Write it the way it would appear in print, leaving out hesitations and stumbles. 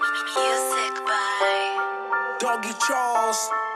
Music by Doggy Charles.